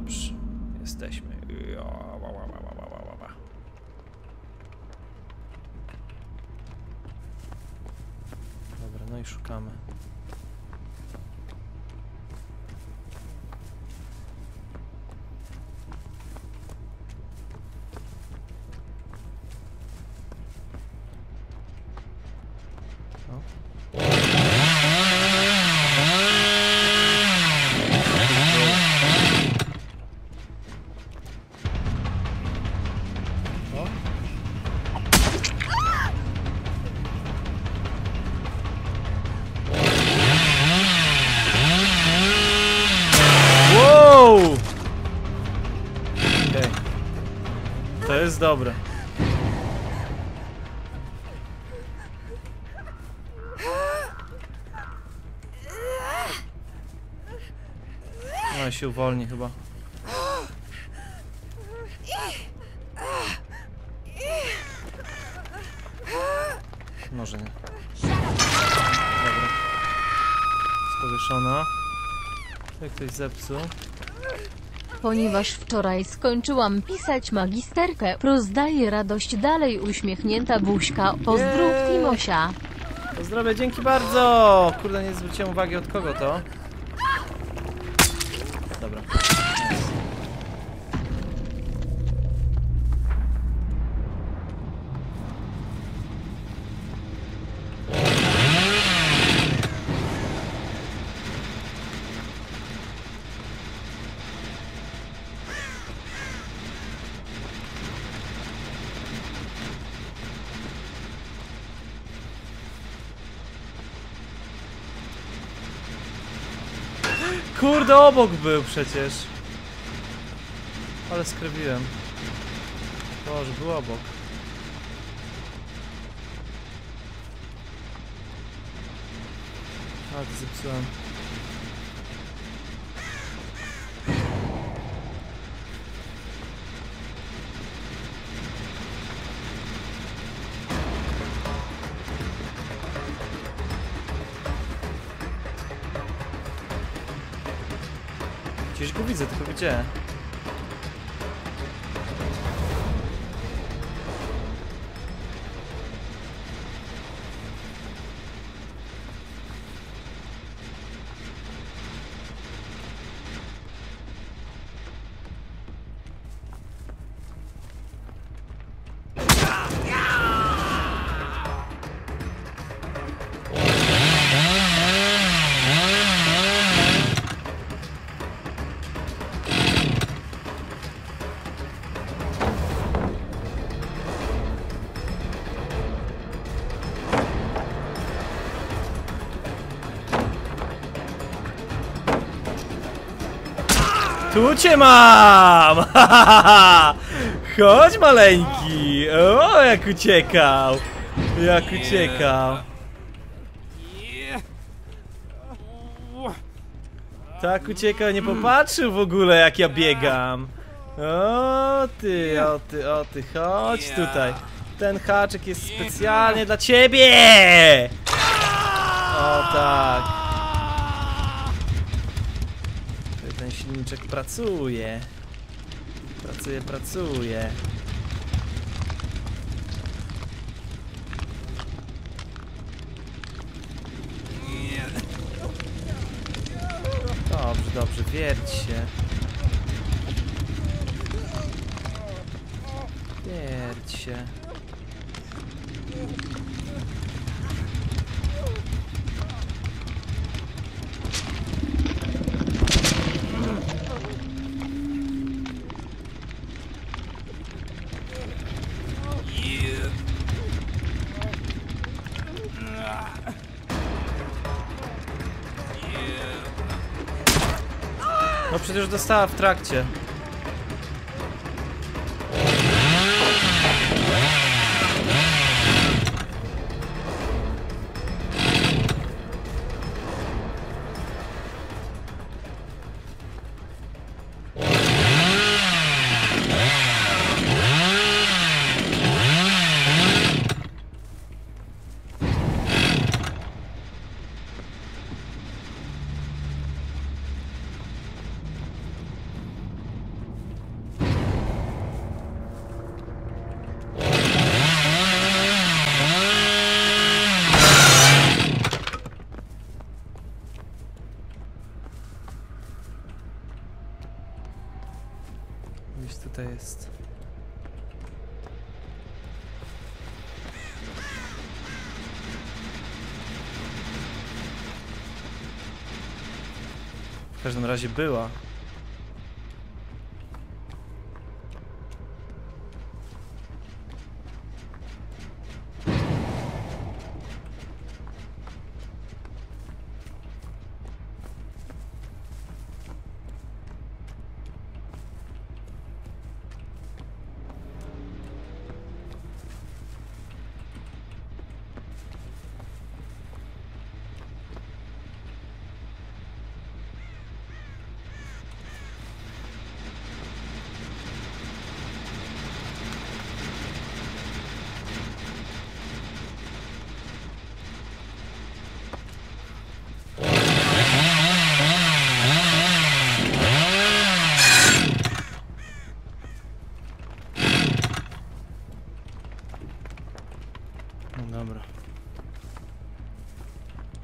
Dobrze, jesteśmy. Dobra, no i szukamy. Dobra. No się uwolni chyba. Może nie. Dobra. Powieszona. Jak ktoś zepsuł. Ponieważ wczoraj skończyłam pisać magisterkę, rozdaję radość dalej uśmiechnięta buźka. Pozdrów Timosia. Pozdrowie, dzięki bardzo. Kurde, nie zwróciłem uwagi od kogo to. Dobra. Kurde, obok był przecież. Ale skrywiłem. Boże, był obok. Ale to zepsułem. Gdzieś go widzę, tylko gdzie? Tu cię mam! Chodź maleńki! O, jak uciekał! Jak uciekał! Tak uciekał, nie popatrzył w ogóle jak ja biegam! O ty, o ty, o ty, chodź tutaj! Ten haczyk jest specjalnie dla ciebie! O tak! Silniczek pracuje. Pracuje. Dobrze, dobrze, wierć się. Wierć się. No przecież dostała w trakcie. gdzieś tutaj jest. W każdym razie była.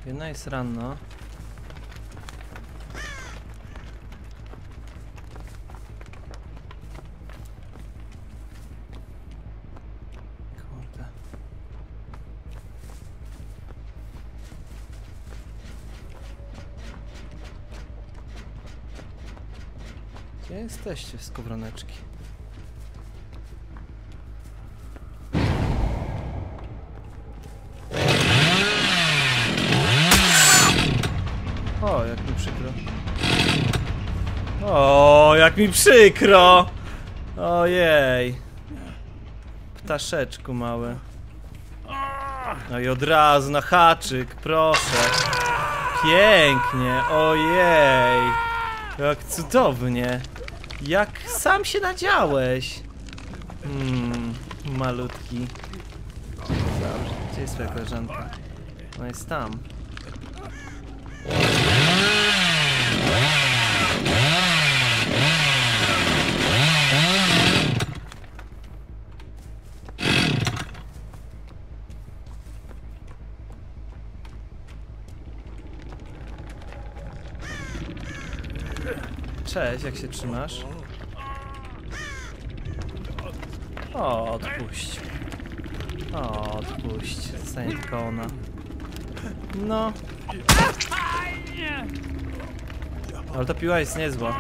Jedna jest ranna. Kurde. Gdzie jesteście, skowroneczki? O, jak mi przykro! Ojej. Ptaszeczku mały. No i od razu na haczyk, proszę. Pięknie, ojej. Jak cudownie. Jak sam się nadziałeś. Malutki. Dobrze, gdzie jest twoja koleżanka? Ona jest tam. Cześć, jak się trzymasz? O, odpuść. O, odpuść. Senkona. No. Ale ta piła jest niezła.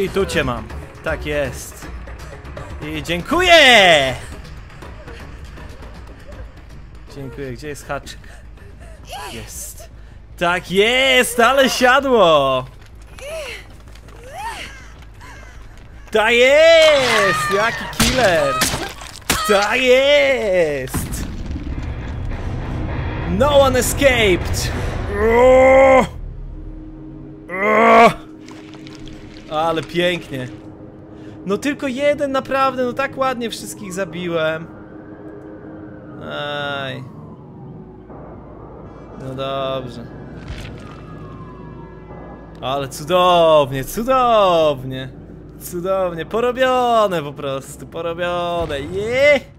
I tu cię mam. Tak jest. I dziękuję! Dziękuję. Gdzie jest haczyk? Jest. Tak jest! Ale siadło! Tak jest! Jaki killer! Tak jest! No one escaped! Ale pięknie. No tylko jeden naprawdę, no tak ładnie wszystkich zabiłem. Aj. No dobrze. Ale cudownie, cudownie. Cudownie, porobione po prostu, porobione.